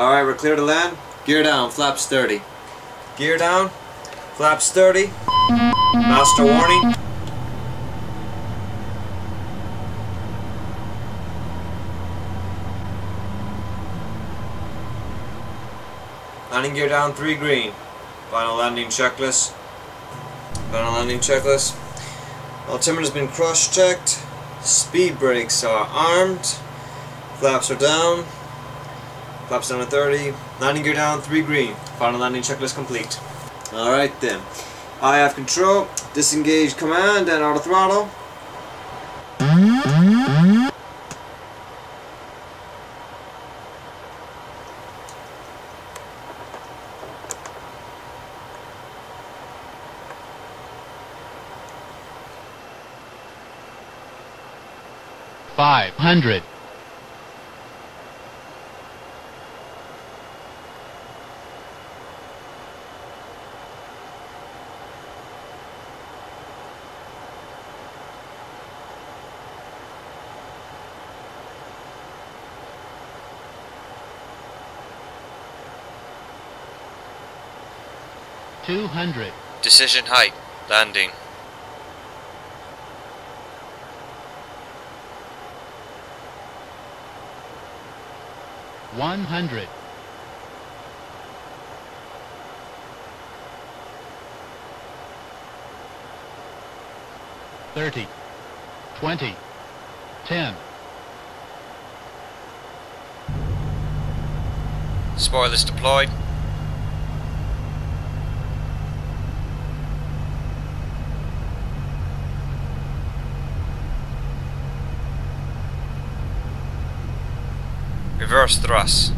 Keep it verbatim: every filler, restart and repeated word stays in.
Alright, we're clear to land. Gear down, flaps thirty. Gear down, flaps thirty. Master warning. Landing gear down, three green. Final landing checklist. Final landing checklist. Altimeter has been cross-checked. Speed brakes are armed. Flaps are down. Flaps down at thirty. Landing gear down, three green. Final landing checklist complete. Alright then. I have control. Disengage command and auto throttle. Five hundred. Two hundred. Decision height. Landing. One hundred. Thirty. Twenty. Ten. Spoilers deployed. Reverse thrust.